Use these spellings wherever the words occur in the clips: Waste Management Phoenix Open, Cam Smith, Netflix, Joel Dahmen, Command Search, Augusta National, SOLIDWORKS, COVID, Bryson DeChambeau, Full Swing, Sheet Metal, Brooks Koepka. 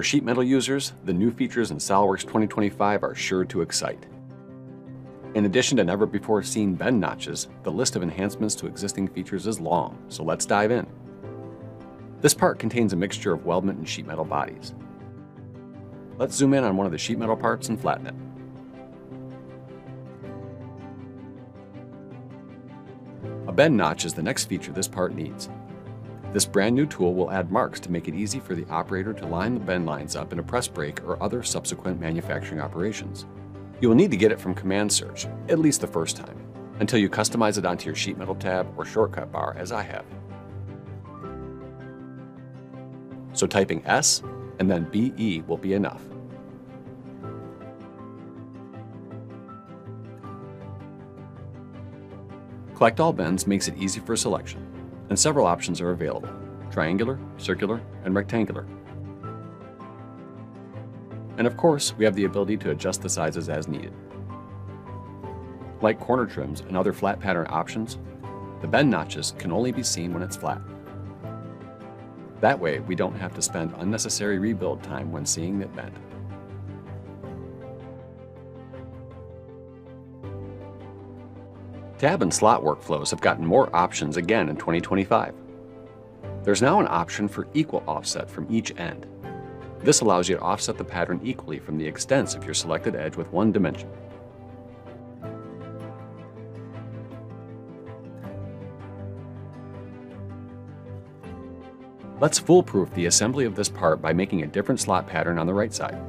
For sheet metal users, the new features in SOLIDWORKS 2025 are sure to excite. In addition to never-before-seen bend notches, the list of enhancements to existing features is long, so let's dive in. This part contains a mixture of weldment and sheet metal bodies. Let's zoom in on one of the sheet metal parts and flatten it. A bend notch is the next feature this part needs. This brand new tool will add marks to make it easy for the operator to line the bend lines up in a press break or other subsequent manufacturing operations. You will need to get it from Command Search, at least the first time, until you customize it onto your sheet metal tab or shortcut bar as I have. So typing S and then BE will be enough. Collect all bends makes it easy for selection, and several options are available: triangular, circular, and rectangular. And of course, we have the ability to adjust the sizes as needed. Like corner trims and other flat pattern options, the bend notches can only be seen when it's flat. That way, we don't have to spend unnecessary rebuild time when seeing it bent. Tab and slot workflows have gotten more options again in 2025. There's now an option for equal offset from each end. This allows you to offset the pattern equally from the extents of your selected edge with one dimension. Let's foolproof the assembly of this part by making a different slot pattern on the right side.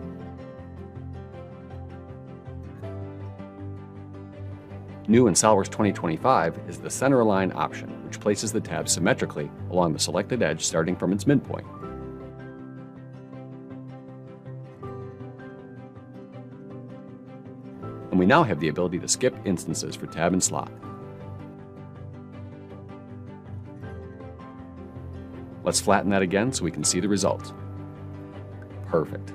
New in SOLIDWORKS 2025 is the center align option, which places the tab symmetrically along the selected edge starting from its midpoint. And we now have the ability to skip instances for tab and slot. Let's flatten that again so we can see the results. Perfect.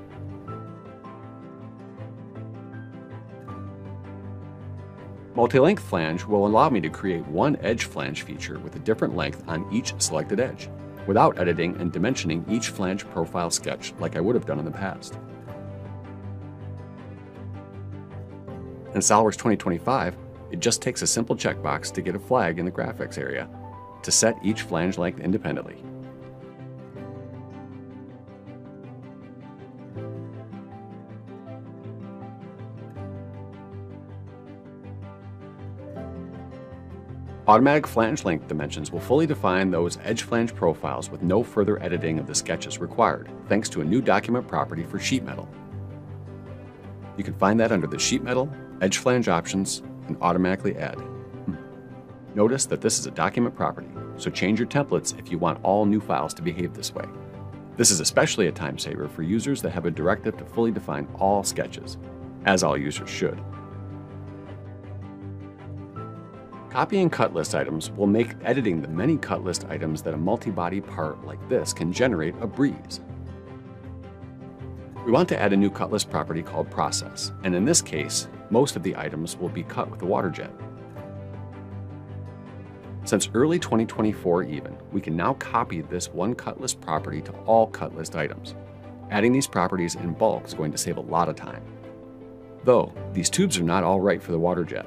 Multi-length flange will allow me to create one edge flange feature with a different length on each selected edge, without editing and dimensioning each flange profile sketch like I would have done in the past. In SOLIDWORKS 2025, it just takes a simple checkbox to get a flag in the graphics area to set each flange length independently. Automatic flange length dimensions will fully define those edge flange profiles with no further editing of the sketches required, thanks to a new document property for sheet metal. You can find that under the Sheet Metal, Edge Flange Options, and Automatically Add. Notice that this is a document property, so change your templates if you want all new files to behave this way. This is especially a time saver for users that have a directive to fully define all sketches, as all users should. Copy and cut list items will make editing the many cut list items that a multi-body part like this can generate a breeze. We want to add a new cut list property called Process, and in this case, most of the items will be cut with a water jet. Since early 2024 even, we can now copy this one cut list property to all cut list items. Adding these properties in bulk is going to save a lot of time. Though, these tubes are not all right for the water jet.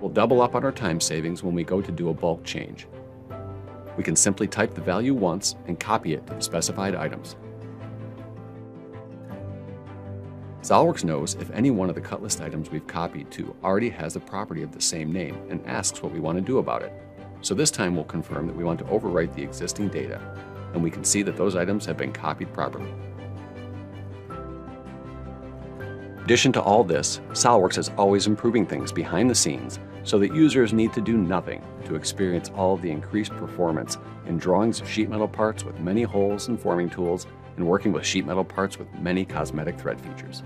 We'll double up on our time savings when we go to do a bulk change. We can simply type the value once and copy it to the specified items. SOLIDWORKS knows if any one of the cut list items we've copied to already has a property of the same name and asks what we want to do about it. So this time we'll confirm that we want to overwrite the existing data, and we can see that those items have been copied properly. In addition to all this, SOLIDWORKS is always improving things behind the scenes so that users need to do nothing to experience all of the increased performance in drawings of sheet metal parts with many holes and forming tools, and working with sheet metal parts with many cosmetic thread features.